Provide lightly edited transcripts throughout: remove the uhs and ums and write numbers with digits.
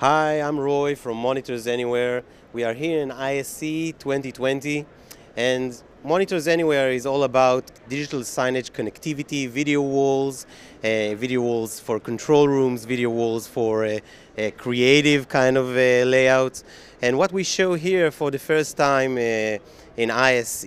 Hi, I'm Roy from Monitors Anywhere. We are here in ISE 2020, and Monitors Anywhere is all about digital signage connectivity, video walls for control rooms, video walls for creative kind of layouts. And what we show here for the first time in ISE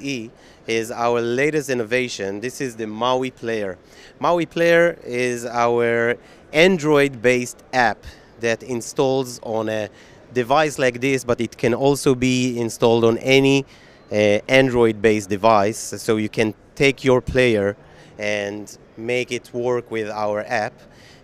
is our latest innovation. This is the MAWi Player. MAWi Player is our Android-based app that installs on a device like this, but it can also be installed on any Android-based device. So you can take your player and make it work with our app.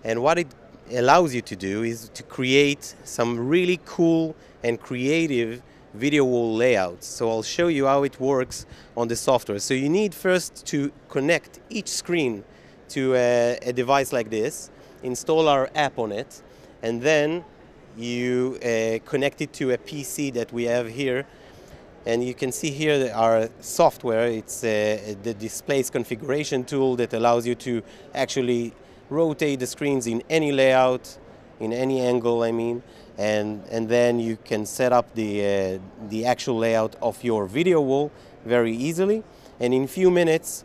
And what it allows you to do is to create some really cool and creative video wall layouts. So I'll show you how it works on the software. So you need first to connect each screen to a device like this, install our app on it, and then you connect it to a PC that we have here. And you can see here our software. It's the displays configuration tool that allows you to actually rotate the screens in any layout, in any angle, I mean. And then you can set up the actual layout of your video wall very easily. And in a few minutes,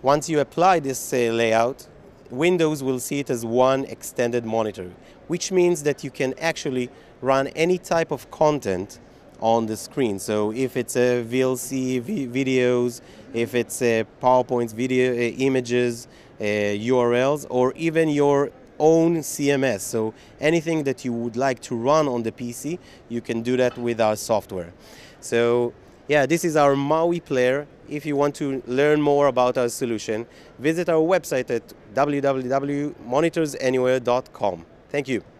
once you apply this layout, Windows will see it as one extended monitor, which means that you can actually run any type of content on the screen. So if it's a VLC videos, if it's a PowerPoint video images, URLs, or even your own CMS. So anything that you would like to run on the PC, you can do that with our software. So yeah, this is our MAWi Player. If you want to learn more about our solution, visit our website at www.monitorsanywhere.com. Thank you.